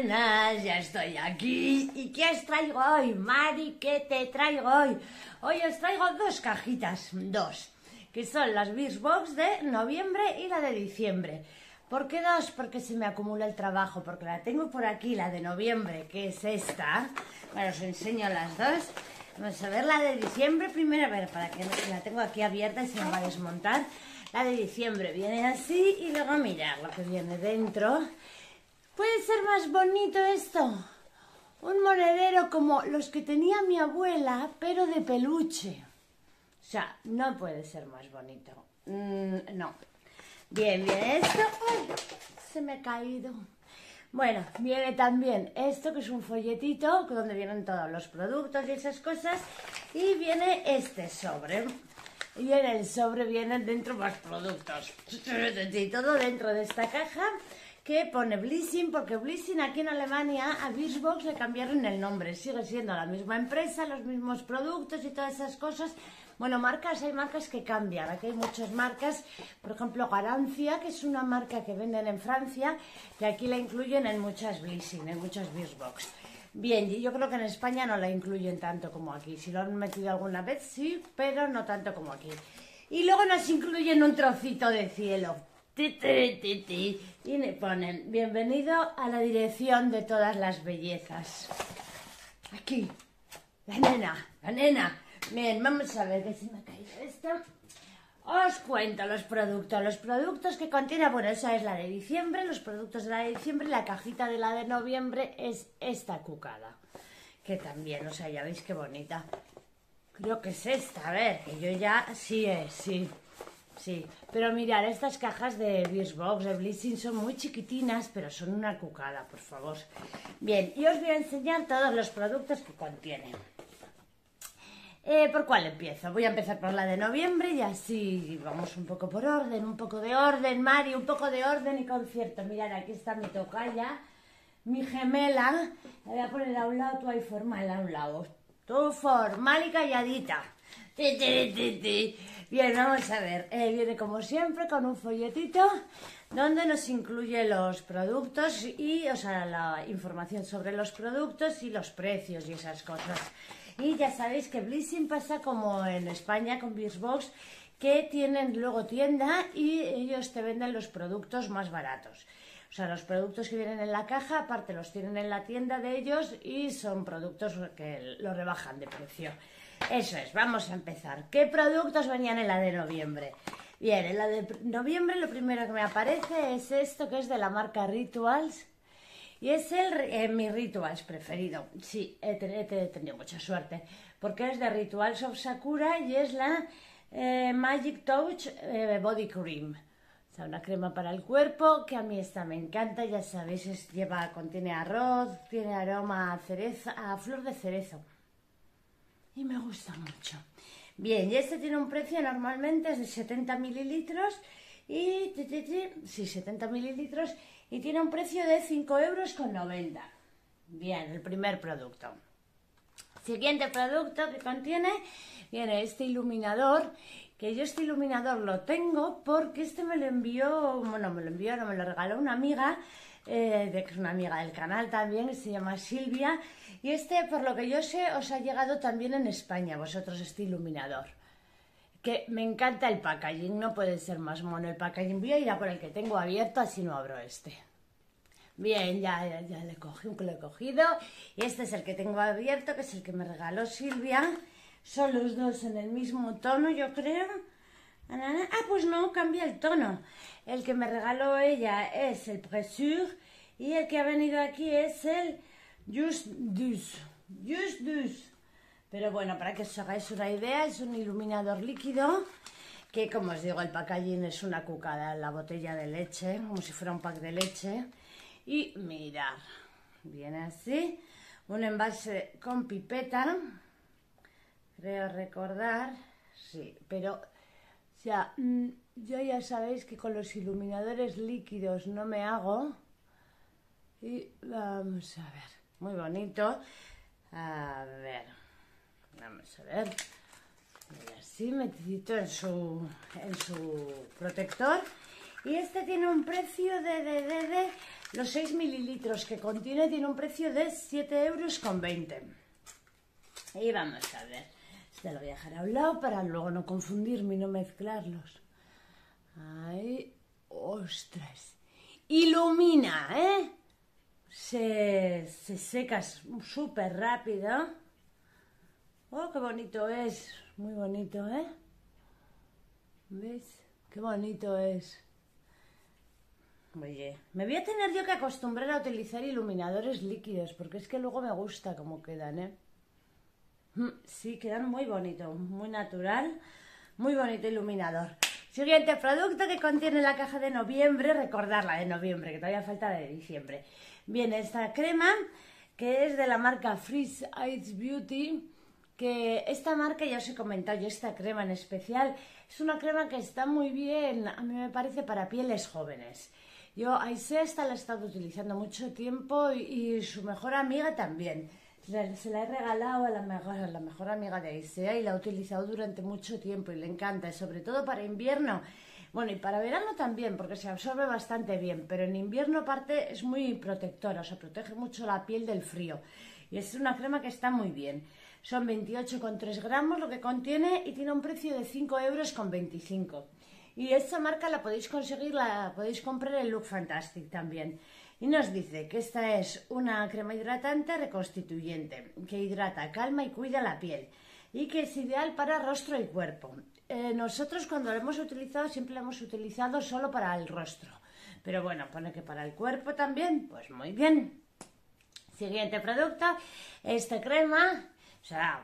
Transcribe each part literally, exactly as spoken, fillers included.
buenas, ya estoy aquí. ¿Y qué os traigo hoy, Mari? ¿Qué te traigo hoy? Hoy os traigo dos cajitas, dos, que son las Bis Box de noviembre y la de diciembre. ¿Por qué dos? Porque se me acumula el trabajo, porque la tengo por aquí, la de noviembre, que es esta. Bueno, os enseño las dos. Vamos a ver la de diciembre primero, a ver, para que la tengo aquí abierta y se me va a desmontar. La de diciembre viene así y luego mirad lo que viene dentro. ¿Puede ser más bonito esto? Un monedero como los que tenía mi abuela, pero de peluche. O sea, no puede ser más bonito. Mm, no. Bien, viene esto. Uy, se me ha caído. Bueno, viene también esto, que es un folletito donde vienen todos los productos y esas cosas. Y viene este sobre. Y en el sobre vienen dentro más productos. Y todo dentro de esta caja que pone Blissim, porque Blissim aquí en Alemania a Birchbox le cambiaron el nombre. Sigue siendo la misma empresa, los mismos productos y todas esas cosas. Bueno, marcas, hay marcas que cambian, aquí hay muchas marcas, por ejemplo Garancia, que es una marca que venden en Francia, que aquí la incluyen en muchas Blissim, en muchas Birchbox. Bien, yo creo que en España no la incluyen tanto como aquí, si lo han metido alguna vez sí, pero no tanto como aquí. Y luego nos incluyen un trocito de cielo, ti, ti, ti, ti. Y le ponen, bienvenido a la dirección de todas las bellezas. Aquí, la nena, la nena. Bien, vamos a ver que se me ha caído esto. Os cuento los productos, los productos que contiene, bueno, esa es la de diciembre, los productos de la de diciembre, la cajita de la de noviembre es esta cucada, que también, o sea, ya veis qué bonita. Creo que es esta, a ver, que yo ya, sí es, sí, sí. Pero mirad, estas cajas de Birchbox, de Blissim, son muy chiquitinas, pero son una cucada, por favor. Bien, y os voy a enseñar todos los productos que contienen. Eh, ¿Por cuál empiezo? Voy a empezar por la de noviembre y así vamos un poco por orden, un poco de orden, Mari, un poco de orden y concierto. Mirad, aquí está mi tocaya, mi gemela. La voy a poner a un lado, tú ahí formal a un lado. Tú formal y calladita. Ti, ti, ti, ti. Bien, vamos a ver. Eh, viene como siempre con un folletito donde nos incluye los productos y, o sea, la información sobre los productos y los precios y esas cosas. Y ya sabéis que Blissim pasa como en España con Birchbox, que tienen luego tienda y ellos te venden los productos más baratos. O sea, los productos que vienen en la caja, aparte los tienen en la tienda de ellos y son productos que lo rebajan de precio. Eso es, vamos a empezar. ¿Qué productos venían en la de noviembre? Bien, en la de noviembre lo primero que me aparece es esto, que es de la marca Rituals. Y es el, eh, mi Rituals preferido. Sí, he tenido mucha suerte. Porque es de Rituals of Sakura y es la eh, Magic Touch eh, Body Cream. O sea, una crema para el cuerpo que a mí esta me encanta. Ya sabéis, es, lleva, contiene arroz, tiene aroma a, cereza, a flor de cerezo. Y me gusta mucho. Bien, y este tiene un precio normalmente es de setenta mililitros. Y, ti, ti, ti, sí, setenta mililitros. Y tiene un precio de cinco euros con noventa. Bien, el primer producto. Siguiente producto que contiene, viene este iluminador, que yo este iluminador lo tengo porque este me lo envió, bueno, me lo envió, no, me lo regaló una amiga, eh, de, que es una amiga del canal también, que se llama Silvia, y este, por lo que yo sé, os ha llegado también en España, vosotros, este iluminador. Que me encanta el packaging, no puede ser más mono el packaging. Voy a ir a por el que tengo abierto, así no abro este. Bien, ya, ya, ya le cogí, lo he cogido. Y este es el que tengo abierto, que es el que me regaló Silvia. Son los dos en el mismo tono, yo creo. Ah, pues no, cambia el tono. El que me regaló ella es el Précieux y el que ha venido aquí es el Just Dew. Just Dew. Pero bueno, para que os hagáis una idea, es un iluminador líquido que, como os digo, el packaging es una cucada, la botella de leche, como si fuera un pack de leche. Y mirad, viene así, un envase con pipeta, creo recordar, sí, pero, o sea, yo ya sabéis que con los iluminadores líquidos no me hago. Y vamos a ver, muy bonito, a ver... Vamos a ver, así metidito en su, en su protector. Y este tiene un precio de, de, de, de los seis mililitros que contiene, tiene un precio de siete euros con veinte. Y vamos a ver, este lo voy a dejar a un lado para luego no confundirme y no mezclarlos. Ay, ostras. Ilumina, ¿eh? Se, se seca súper rápido. Oh, qué bonito es. Muy bonito, ¿eh? ¿Ves? Qué bonito es. Oye, me voy a tener yo que acostumbrar a utilizar iluminadores líquidos, porque es que luego me gusta cómo quedan, ¿eh? Sí, quedan muy bonitos, muy natural, muy bonito iluminador. Siguiente producto que contiene la caja de noviembre, recordarla de noviembre, que todavía falta de diciembre. Viene esta crema, que es de la marca First Aid Beauty, que esta marca, ya os he comentado, y esta crema en especial, es una crema que está muy bien, a mí me parece, para pieles jóvenes. Yo, Aisea, esta la he estado utilizando mucho tiempo y, y su mejor amiga también. Se, se la he regalado a la, mejor, a la mejor amiga de Aisea y la he utilizado durante mucho tiempo y le encanta, sobre todo para invierno. Bueno, y para verano también, porque se absorbe bastante bien, pero en invierno aparte es muy protectora, o sea, protege mucho la piel del frío. Y es una crema que está muy bien. Son veintiocho coma tres gramos lo que contiene y tiene un precio de cinco euros con veinticinco. Y esta marca la podéis conseguir, la podéis comprar en Look Fantastic también. Y nos dice que esta es una crema hidratante reconstituyente, que hidrata, calma y cuida la piel. Y que es ideal para rostro y cuerpo. Eh, nosotros cuando la hemos utilizado siempre la hemos utilizado solo para el rostro. Pero bueno, pone que para el cuerpo también, pues muy bien. Siguiente producto, esta crema, o sea,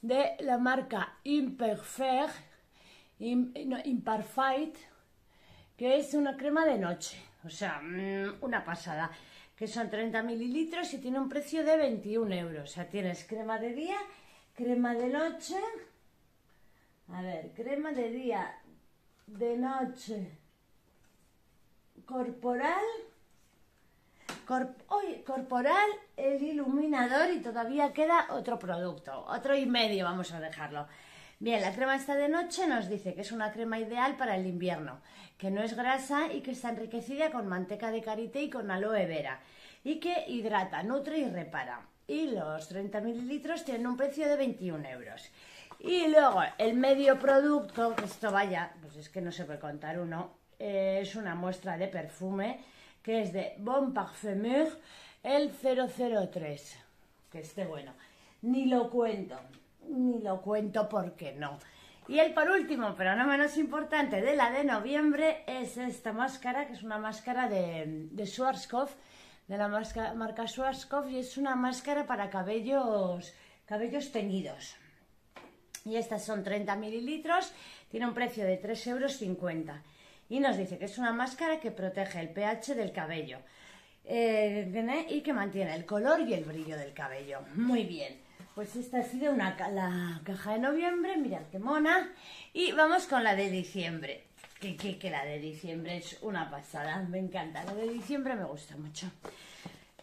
de la marca Imperfect, Im, no, Imperfect, que es una crema de noche, o sea, una pasada, que son treinta mililitros y tiene un precio de veintiún euros, o sea, tienes crema de día, crema de noche, a ver, crema de día, de noche, corporal, corporal, el iluminador y todavía queda otro producto, otro y medio vamos a dejarlo. Bien, la crema esta de noche nos dice que es una crema ideal para el invierno, que no es grasa y que está enriquecida con manteca de karité y con aloe vera y que hidrata, nutre y repara. Y los treinta mililitros tienen un precio de veintiún euros. Y luego el medio producto, que esto vaya, pues es que no se puede contar uno, eh, es una muestra de perfume, que es de Bon Parfumeur, el cero cero tres, que esté bueno. Ni lo cuento, ni lo cuento porque no. Y el por último, pero no menos importante, de la de noviembre, es esta máscara, que es una máscara de, de Schwarzkopf, de la marca, marca Schwarzkopf, y es una máscara para cabellos, cabellos teñidos. Y estas son treinta mililitros, tiene un precio de tres euros cincuenta. Y nos dice que es una máscara que protege el pH del cabello eh, y que mantiene el color y el brillo del cabello. Muy bien, pues esta ha sido una ca la caja de noviembre, mirad qué mona. Y vamos con la de diciembre, que, que, que la de diciembre es una pasada, me encanta, la de diciembre me gusta mucho.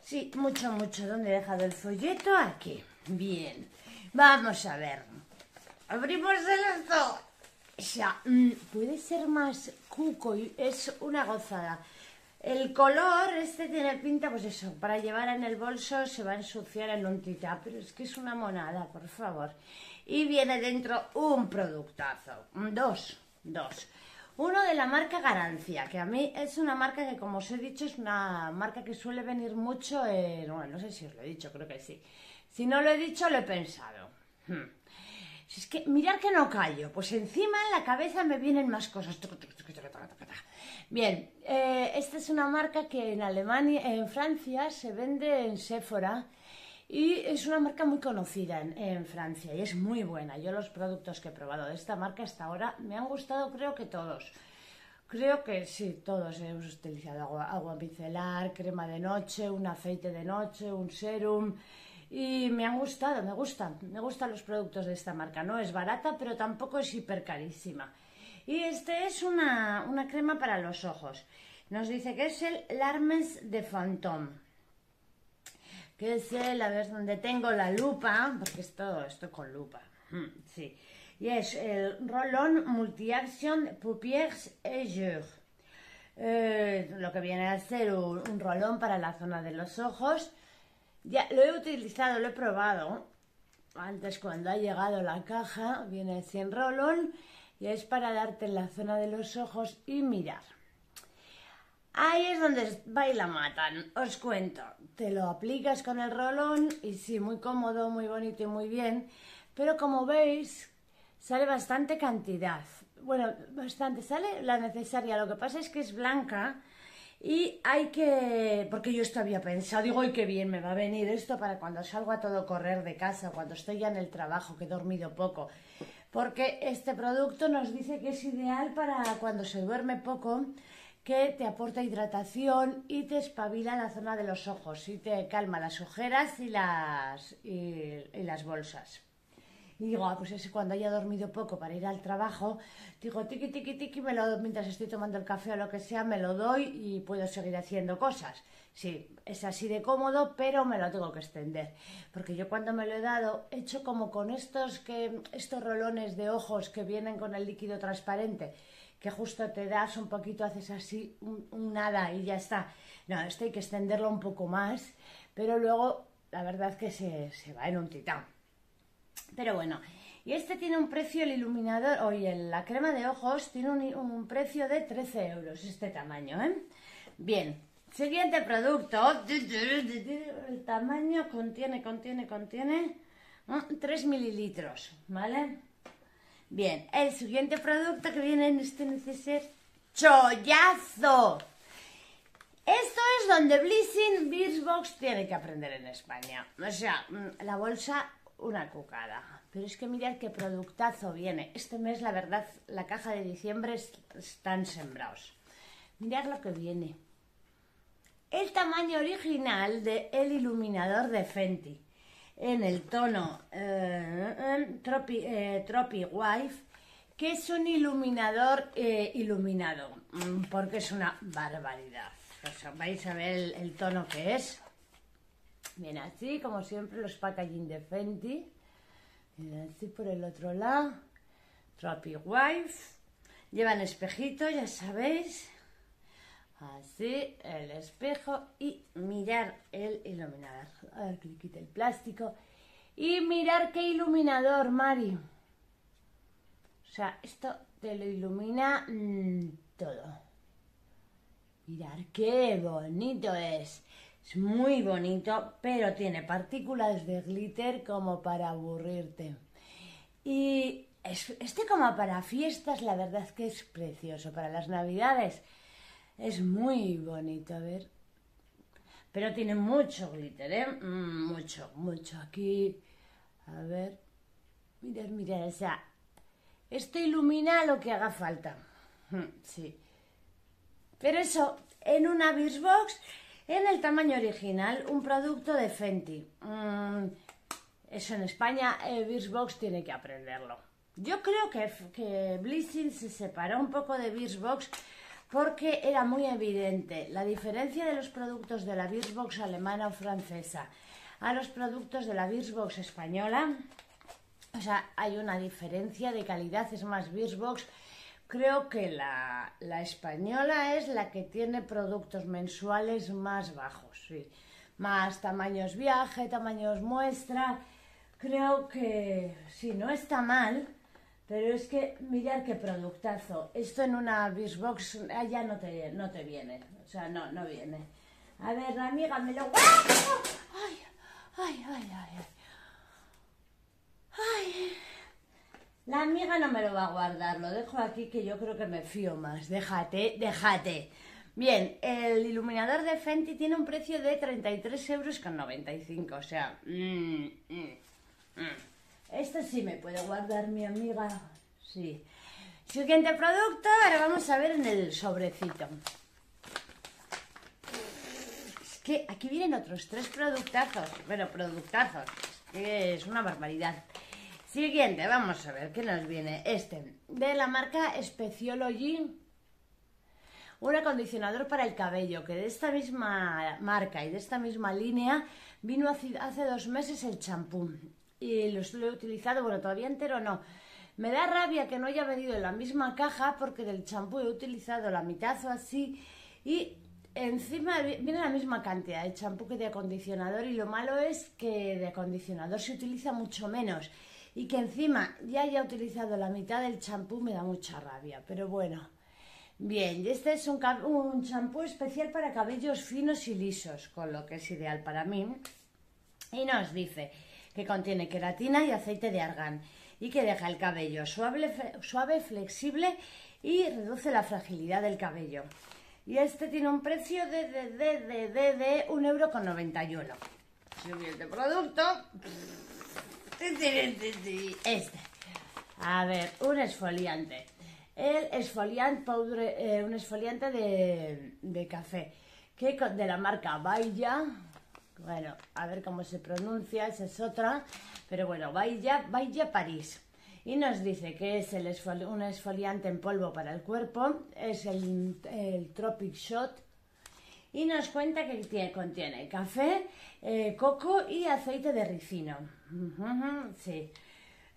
Sí, mucho, mucho. ¿Dónde he dejado el folleto? Aquí, bien, vamos a ver. Abrimos el esto. O sea, puede ser más cuco y es una gozada. El color, este tiene pinta, pues eso, para llevar en el bolso se va a ensuciar en un tita, pero es que es una monada, por favor. Y viene dentro un productazo, dos, dos. Uno de la marca Garancia, que a mí es una marca que, como os he dicho, es una marca que suele venir mucho en... Bueno, no sé si os lo he dicho, creo que sí. Si no lo he dicho, lo he pensado. Hmm. Es que mirad que no callo, pues encima en la cabeza me vienen más cosas. Bien, eh, esta es una marca que en Alemania, en Francia se vende en Sephora y es una marca muy conocida en, en Francia y es muy buena. Yo los productos que he probado de esta marca hasta ahora me han gustado, creo que todos. Creo que sí, todos hemos utilizado agua, agua micelar, crema de noche, un aceite de noche, un serum... Y me han gustado, me gustan, me gustan los productos de esta marca. No es barata, pero tampoco es hiper carísima. Y este es una, una crema para los ojos. Nos dice que es el Larmes de Fantôme. Que es el, a ver dónde tengo la lupa, porque esto, esto con lupa. Sí. Y es el Roll-on Multi-Action Pupières Eyeux. eh, lo que viene a ser un, un rolón para la zona de los ojos. Ya lo he utilizado, lo he probado antes cuando ha llegado la caja. Viene sin rolón y es para darte en la zona de los ojos y mirar. Ahí es donde baila matan, os cuento. Te lo aplicas con el rolón y sí, muy cómodo, muy bonito y muy bien. Pero como veis, sale bastante cantidad. Bueno, bastante, sale la necesaria. Lo que pasa es que es blanca y hay que... Porque yo esto había pensado, digo, ¡ay, qué bien me va a venir esto para cuando salgo a todo correr de casa, cuando estoy ya en el trabajo, que he dormido poco! Porque este producto nos dice que es ideal para cuando se duerme poco, que te aporta hidratación y te espabila la zona de los ojos y te calma las ojeras y las, y, y las bolsas. Y digo, ah, pues ese cuando haya dormido poco para ir al trabajo, digo, tiqui, tiqui, tiqui, me lo, mientras estoy tomando el café o lo que sea, me lo doy y puedo seguir haciendo cosas. Sí, es así de cómodo, pero me lo tengo que extender. Porque yo cuando me lo he dado, he hecho como con estos, que, estos rolones de ojos que vienen con el líquido transparente, que justo te das un poquito, haces así, un, un nada y ya está. No, esto hay que extenderlo un poco más, pero luego la verdad es que se, se va en un titán. Pero bueno, y este tiene un precio, el iluminador, o el, la crema de ojos, tiene un, un precio de trece euros, este tamaño, ¿eh? Bien, siguiente producto, el tamaño contiene, contiene, contiene tres mililitros, ¿vale? Bien, el siguiente producto que viene en este neceser, chollazo. Esto es donde Blissim, Birchbox tiene que aprender en España. O sea, la bolsa... una cucada, pero es que mirad qué productazo viene. Este mes, la verdad, la caja de diciembre están sembrados. Mirad lo que viene. El tamaño original del iluminador de Fenty, en el tono eh, Tropic, eh, Tropic Wife, que es un iluminador eh, iluminado, porque es una barbaridad. O sea, vais a ver el, el tono que es. Bien, así, como siempre, los packaging de Fenty. Bien, así por el otro lado. Trophy Wife. Llevan espejito, ya sabéis. Así, el espejo. Y mirar el iluminador. A ver, que le quite el plástico. Y mirar qué iluminador, Mari. O sea, esto te lo ilumina mmm, todo. Mirar qué bonito es. Es muy bonito, pero tiene partículas de glitter como para aburrirte. Y es, este como para fiestas, la verdad es que es precioso. Para las navidades es muy bonito, a ver. Pero tiene mucho glitter, ¿eh? Mucho, mucho aquí. A ver, mirad, mirad, o sea, esto ilumina lo que haga falta. Sí. Pero eso, en una Birchbox... en el tamaño original, un producto de Fenty. Mm, eso en España, eh, Birchbox tiene que aprenderlo. Yo creo que, que Blissim se separó un poco de Birchbox porque era muy evidente la diferencia de los productos de la Birchbox alemana o francesa a los productos de la Birchbox española. O sea, hay una diferencia de calidad, es más, Birchbox... creo que la, la española es la que tiene productos mensuales más bajos, sí. Más tamaños viaje, tamaños muestra. Creo que sí, no está mal, pero es que mirad qué productazo. Esto en una Birchbox ya no te, no te viene, o sea, no, no viene. A ver, la amiga me lo... ¡Ay, ay, ay, ay! ¡Ay! La amiga no me lo va a guardar, lo dejo aquí que yo creo que me fío más. Déjate, déjate. Bien, el iluminador de Fenty tiene un precio de treinta y tres euros con noventa y cinco, o sea... Mmm, mmm, mmm. Esto sí me puede guardar mi amiga, sí. Siguiente producto, ahora vamos a ver en el sobrecito. Es que aquí vienen otros tres productazos, bueno, productazos, es que es una barbaridad. Siguiente, vamos a ver qué nos viene. Este, de la marca Speciology, un acondicionador para el cabello, que de esta misma marca y de esta misma línea vino hace, hace dos meses el champú. Y lo he utilizado, bueno, todavía entero no, Me da rabia que no haya venido en la misma caja porque del champú he utilizado la mitad o así y encima viene la misma cantidad de champú que de acondicionador, y lo malo es que de acondicionador se utiliza mucho menos y que encima ya haya utilizado la mitad del champú me da mucha rabia, pero bueno. Bien, este es un champú especial para cabellos finos y lisos, con lo que es ideal para mí. Y nos dice que contiene queratina y aceite de argán y que deja el cabello suave, suave, flexible y reduce la fragilidad del cabello. Y este tiene un precio de, de, de, de, de, de un euro con noventa y uno. Siguiente producto. Este. A ver, un esfoliante. El exfoliant powder, eh, un exfoliante de, de café, que de la marca Baija. Bueno, a ver cómo se pronuncia, esa es otra. Pero bueno, Baija, Baija París. Y nos dice que es el exfoli un exfoliante en polvo para el cuerpo. Es el, el Tropic Shot. Y nos cuenta que tiene, contiene café, eh, coco y aceite de ricino. Uh-huh, uh-huh, sí.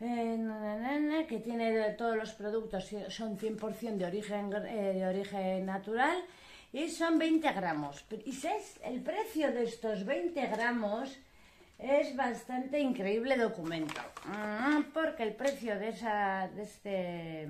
Eh, na, na, na, que tiene todos los productos, son cien por cien de origen, eh, de origen natural, y son veinte gramos. Y ¿sabes? El precio de estos veinte gramos es bastante increíble documento, porque el precio de, esa, de este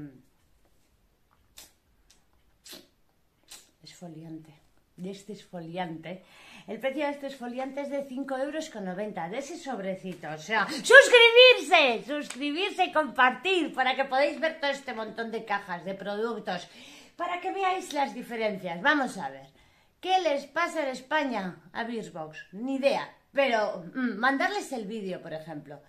exfoliante, de este exfoliante, el precio de este exfoliante es de cinco euros con noventa de ese sobrecito. O sea, suscribirse, suscribirse y compartir para que podáis ver todo este montón de cajas de productos, para que veáis las diferencias. Vamos a ver, ¿qué les pasa en España a Birchbox? Ni idea, pero mmm, mandarles el vídeo, por ejemplo,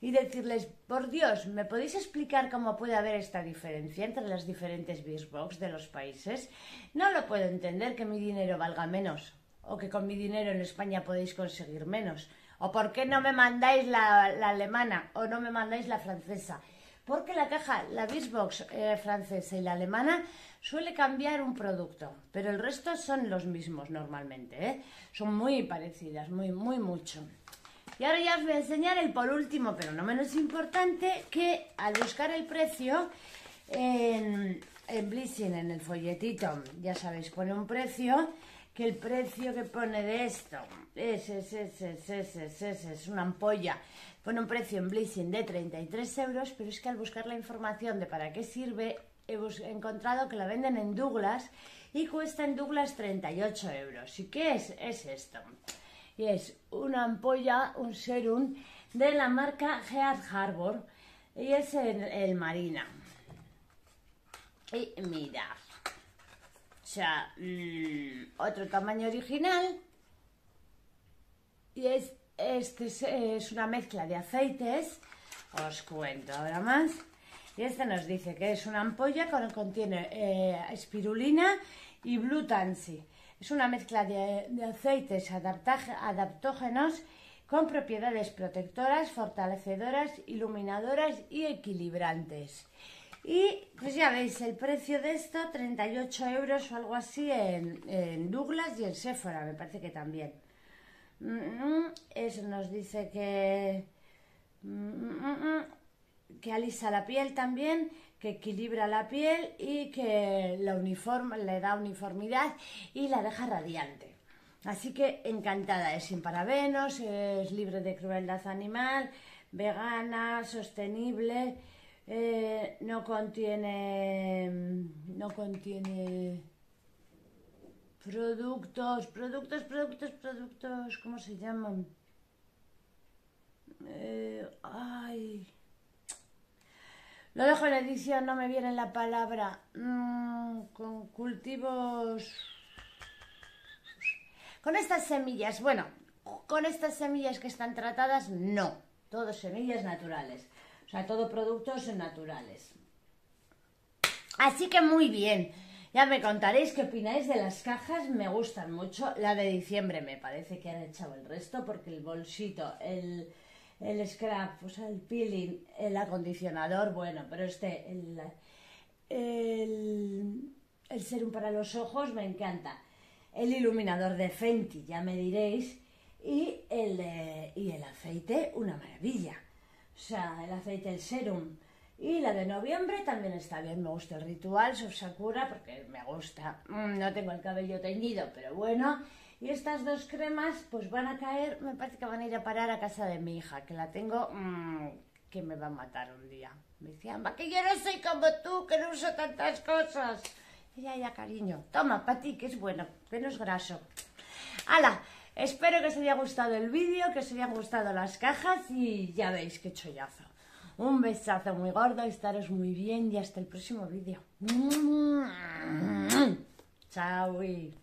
y decirles, por Dios, ¿me podéis explicar cómo puede haber esta diferencia entre las diferentes Birchbox de los países? No lo puedo entender, que mi dinero valga menos, o que con mi dinero en España podéis conseguir menos, o por qué no me mandáis la, la alemana, o no me mandáis la francesa, porque la caja, la Birchbox eh, francesa y la alemana suele cambiar un producto, pero el resto son los mismos normalmente, ¿eh? Son muy parecidas, muy, muy mucho. Y ahora ya os voy a enseñar el por último, pero no menos importante, que al buscar el precio en, en Blissim, en el folletito, ya sabéis, pone un precio, que el precio que pone de esto es, es, es, es, es, es, es, es una ampolla. Pone un precio en Blissim de treinta y tres euros, pero es que al buscar la información de para qué sirve, he encontrado que la venden en Douglas y cuesta en Douglas treinta y ocho euros. ¿Y qué es? Es esto. Y es una ampolla, un serum de la marca Heart Harbor, y es el, el Marina. Y mirad, o sea, mmm, otro tamaño original, y es, este es, es una mezcla de aceites, os cuento ahora más. Y este nos dice que es una ampolla que contiene eh, espirulina y blue tansy. Es una mezcla de, de aceites adaptógenos con propiedades protectoras, fortalecedoras, iluminadoras y equilibrantes. Y pues ya veis, el precio de esto, treinta y ocho euros o algo así en, en Douglas y en Sephora, me parece que también. Eso nos dice que, que alisa la piel también, que equilibra la piel y que la uniforme, le da uniformidad y la deja radiante. Así que encantada, es sin parabenos, es libre de crueldad animal, vegana, sostenible, eh, no contiene no contiene productos, productos, productos, productos, ¿cómo se llaman? Eh, ay... Lo dejo en edición, no me viene la palabra. Mm, con cultivos... Con estas semillas, bueno, con estas semillas que están tratadas, no. Todo semillas naturales. O sea, todo productos naturales. Así que muy bien. Ya me contaréis qué opináis de las cajas, me gustan mucho. La de diciembre me parece que han echado el resto, porque el bolsito, el... el scrap, o sea, el peeling, el acondicionador, bueno, pero este, el, el, el serum para los ojos me encanta, el iluminador de Fenty, ya me diréis, y el, eh, y el aceite, una maravilla, o sea, el aceite, el serum, Y la de noviembre también está bien, me gusta el Rituals of Sakura porque me gusta. No tengo el cabello teñido, pero bueno. Y estas dos cremas pues van a caer, me parece que van a ir a parar a casa de mi hija, que la tengo, mmm, que me va a matar un día. Me decía, ma, que yo no soy como tú, que no uso tantas cosas. Y ya, ya, cariño, toma, para ti, que es bueno, que no es graso. ¡Hala! Espero que os haya gustado el vídeo, que os hayan gustado las cajas y ya veis qué chollazo. Un besazo muy gordo, estaros muy bien y hasta el próximo vídeo. Chao.